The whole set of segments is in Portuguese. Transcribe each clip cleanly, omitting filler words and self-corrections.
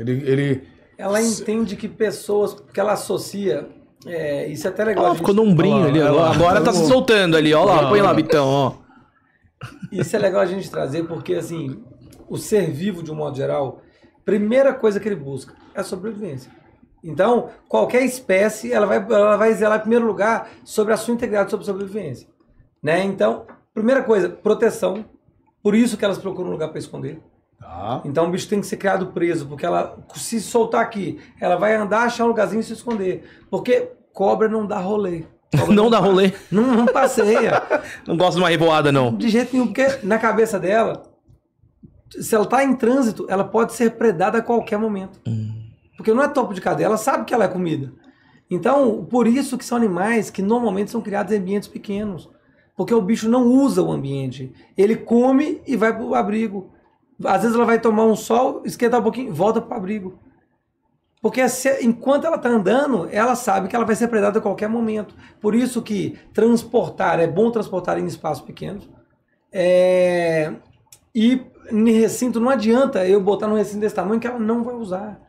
entender. Ela entende que pessoas, que ela associa... É, isso é até legal. Ela ficou num brinco ali. Agora tá se soltando ali. Olha lá, põe lá, Bitão. Ó. Isso é legal a gente trazer, porque assim, o ser vivo, de um modo geral, primeira coisa que ele busca é a sobrevivência. Então, qualquer espécie, ela vai zelar em primeiro lugar sobre a sua integridade, sobre a sobrevivência. Né? Então, primeira coisa, proteção. Por isso que elas procuram um lugar para esconder. Tá. Então o bicho tem que ser criado preso, porque ela, se soltar aqui, ela vai andar, achar um lugarzinho e se esconder. Porque cobra não dá rolê. Não dá rolê? Não passeia. Não gosta de uma revoada, não. De jeito nenhum, porque na cabeça dela, se ela tá em trânsito, ela pode ser predada a qualquer momento. Porque não é topo de cadeia, ela sabe que ela é comida. Então, por isso que são animais que normalmente são criados em ambientes pequenos. Porque o bicho não usa o ambiente. Ele come e vai pro abrigo. Às vezes ela vai tomar um sol, esquentar um pouquinho, volta para o abrigo. Porque enquanto ela está andando, ela sabe que ela vai ser predada a qualquer momento. Por isso que transportar, é bom transportar em espaços pequenos. E em recinto não adianta eu botar num recinto desse tamanho que ela não vai usar.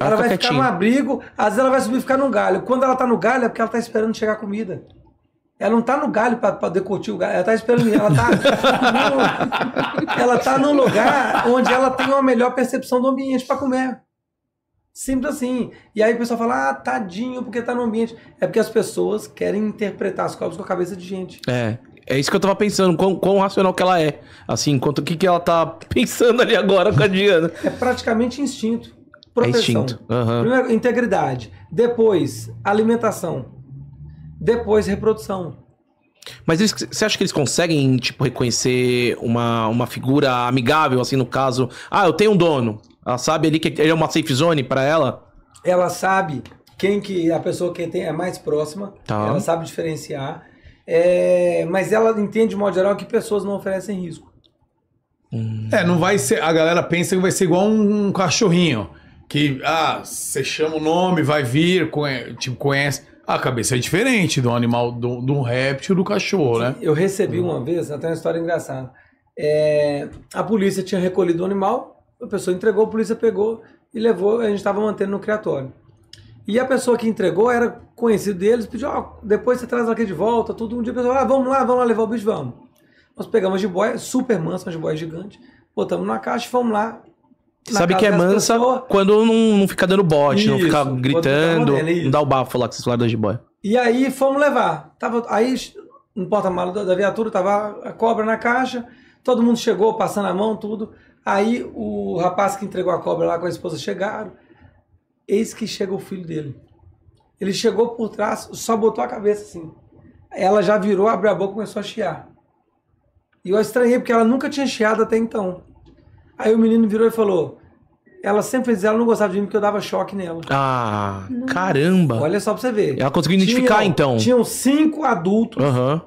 Ela vai ficar no abrigo, às vezes ela vai subir e ficar no galho. Quando ela está no galho é porque ela está esperando chegar comida. Ela não tá no galho para poder curtir o galho, ela tá esperando, ela tá num lugar onde ela tem uma melhor percepção do ambiente para comer. Simples assim. E aí o pessoal fala, ah, tadinho, porque tá no ambiente. É porque as pessoas querem interpretar as cobras com a cabeça de gente. É isso que eu tava pensando, quão racional que ela é. Assim, quanto o que ela tá pensando ali agora com a Diana. É praticamente instinto. Proteção. É instinto. Uhum. Primeiro, integridade. Depois, alimentação. Depois, reprodução. Mas você acha que eles conseguem, tipo, reconhecer uma figura amigável, assim, no caso? Ah, eu tenho um dono. Ela sabe ali que ele é uma safe zone pra ela? Ela sabe quem que a pessoa que tem é mais próxima. Tá. Ela sabe diferenciar. Mas ela entende, de modo geral, que pessoas não oferecem risco. Não vai ser... A galera pensa que vai ser igual um cachorrinho. Que, você chama o nome, vai vir, tipo, conhece... A cabeça é diferente do animal, do réptil, do cachorro, né? Eu recebi uma vez, até uma história engraçada. A polícia tinha recolhido o animal, a pessoa entregou, a polícia pegou e levou, a gente estava mantendo no criatório. E a pessoa que entregou era conhecido deles, pediu, depois você traz aqui de volta, tudo. Um dia a pessoa falou, vamos lá levar o bicho, vamos. Nós pegamos a jiboia, super mansa, uma jiboia gigante, botamos na caixa e fomos lá. Sabe que é mansa pessoa... quando não fica dando bote, isso, não fica gritando, não dá o bafo lá que vocês falaram da jiboia. E aí fomos levar. Aí no porta-malas da viatura tava a cobra na caixa, todo mundo chegou passando a mão, tudo. Aí o rapaz que entregou a cobra lá com a esposa chegaram. Eis que chega o filho dele. Ele chegou por trás, só botou a cabeça assim. Ela já virou, abriu a boca e começou a chiar. E eu estranhei porque ela nunca tinha chiado até então. Aí o menino virou e falou, ela sempre fez isso, ela não gostava de mim porque eu dava choque nela. Ah, não. Caramba! Olha só pra você ver. Ela conseguiu identificar, então. Tinham 5 adultos. Uhum.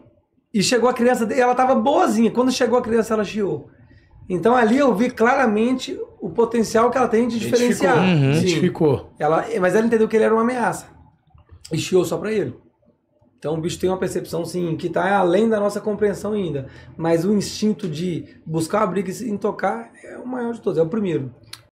E chegou a criança, ela tava boazinha. Quando chegou a criança, ela chiou. Então ali eu vi claramente o potencial que ela tem de diferenciar. Identificou. Mas ela entendeu que ele era uma ameaça. E chiou só pra ele. Então o bicho tem uma percepção, sim, que está além da nossa compreensão ainda. Mas o instinto de buscar a briga e se intocar é o maior de todos, é o primeiro.